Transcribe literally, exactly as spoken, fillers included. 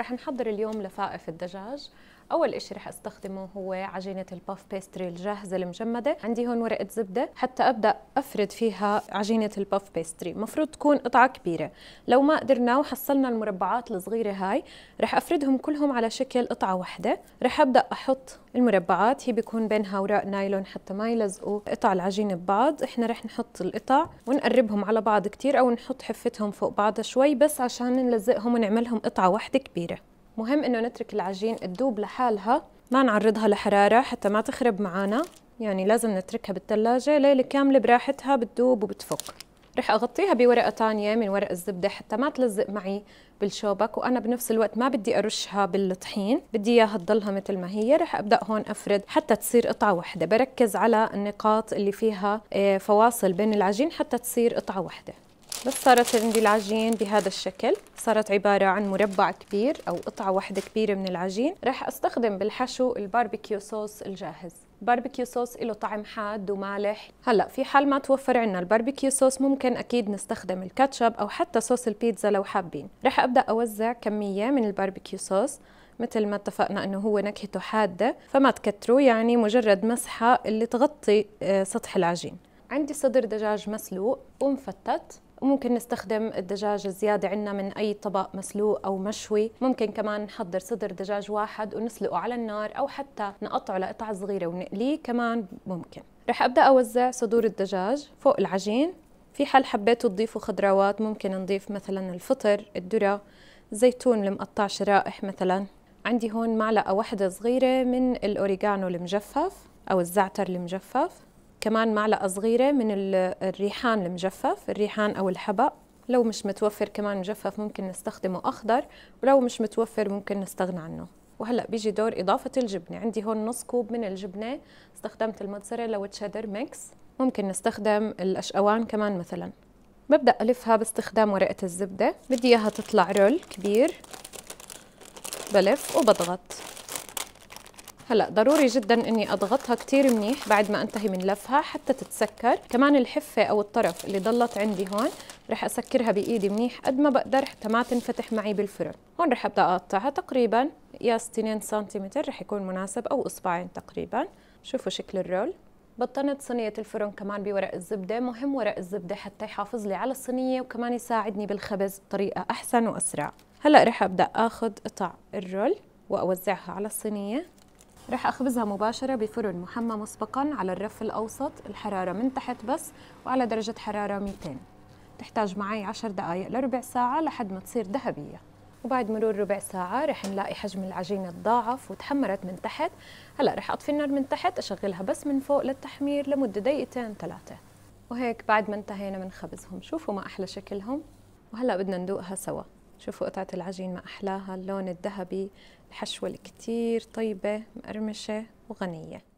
رح نحضر اليوم لفائف الدجاج. أول إشي رح أستخدمه هو عجينة الباف بيستري الجاهزة المجمدة. عندي هون ورقة زبدة حتى أبدأ أفرد فيها عجينة الباف بيستري، مفروض تكون قطعة كبيرة. لو ما قدرنا وحصلنا المربعات الصغيرة هاي رح أفردهم كلهم على شكل قطعة واحدة. رح أبدأ أحط المربعات، هي بيكون بينها أوراق نايلون حتى ما يلزقوا قطع العجينة ببعض. إحنا رح نحط القطع ونقربهم على بعض كتير أو نحط حفتهم فوق بعض شوي بس عشان نلزقهم ونعملهم قطعة واحدة كبيرة. مهم إنه نترك العجين تذوب لحالها، ما نعرضها لحرارة حتى ما تخرب معانا، يعني لازم نتركها بالثلاجة ليلة كاملة براحتها، بتذوب وبتفك. رح أغطيها بورقة تانية من ورق الزبدة حتى ما تلزق معي بالشوبك، وأنا بنفس الوقت ما بدي أرشها بالطحين، بدي إياها تضلها مثل ما هي. رح أبدأ هون أفرد حتى تصير قطعة واحدة، بركز على النقاط اللي فيها فواصل بين العجين حتى تصير قطعة واحدة. بس صارت عندي العجين بهذا الشكل، صارت عبارة عن مربع كبير أو قطعة واحدة كبيرة من العجين. رح أستخدم بالحشو الباربيكيو صوص الجاهز. الباربيكيو صوص له طعم حاد ومالح. هلأ في حال ما توفر عنا الباربيكيو صوص ممكن أكيد نستخدم الكاتشب أو حتى صوص البيتزا لو حابين. رح أبدأ أوزع كمية من الباربيكيو صوص، مثل ما اتفقنا أنه هو نكهته حادة فما تكتروا، يعني مجرد مسحة اللي تغطي سطح العجين. عندي صدر دجاج مسلوق ومفتت، وممكن نستخدم الدجاج الزيادة عنا من أي طبق مسلوق أو مشوي. ممكن كمان نحضر صدر دجاج واحد ونسلقه على النار أو حتى نقطعه لقطع صغيرة ونقليه كمان ممكن. رح أبدأ أوزع صدور الدجاج فوق العجين. في حال حبيتوا تضيفوا خضروات ممكن نضيف مثلا الفطر، الذرة، زيتون المقطع شرائح مثلا. عندي هون معلقة واحدة صغيرة من الأوريجانو المجفف أو الزعتر المجفف، كمان معلقة صغيرة من الريحان المجفف، الريحان أو الحبق. لو مش متوفر كمان مجفف ممكن نستخدمه أخضر، ولو مش متوفر ممكن نستغنى عنه. وهلأ بيجي دور إضافة الجبنة. عندي هون نص كوب من الجبنة، استخدمت الموزاريلا والشيدر ميكس، ممكن نستخدم الأشقوان كمان مثلا. ببدأ ألفها باستخدام ورقة الزبدة، بدي إياها تطلع رول كبير، بلف وبضغط. هلا ضروري جدا اني اضغطها كتير منيح بعد ما انتهي من لفها حتى تتسكر. كمان الحفه او الطرف اللي ضلت عندي هون رح اسكرها بايدي منيح قد ما بقدر حتى ما تنفتح معي بالفرن. هون رح ابدا اقطعها تقريبا قياس اثنين سنتيمتر رح يكون مناسب، او اصبعين تقريبا. شوفوا شكل الرول. بطنت صينية الفرن كمان بورق الزبدة. مهم ورق الزبدة حتى يحافظ لي على الصينية وكمان يساعدني بالخبز بطريقة احسن واسرع. هلا رح ابدا اخذ قطع الرول واوزعها على الصينية. رح أخبزها مباشرة بفرن محمى مسبقاً على الرف الأوسط، الحرارة من تحت بس وعلى درجة حرارة مئتين. تحتاج معي عشر دقايق لربع ساعة لحد ما تصير ذهبية، وبعد مرور ربع ساعة رح نلاقي حجم العجينة تضاعف وتحمرت من تحت. هلأ رح أطفي النار من تحت، أشغلها بس من فوق للتحمير لمدة دقيقتين ثلاثة. وهيك بعد ما انتهينا من خبزهم. شوفوا ما أحلى شكلهم. وهلأ بدنا ندوقها سوا. شوفوا قطعة العجين ما أحلاها، اللون الذهبي، الحشوة الكتير طيبة مقرمشة وغنية.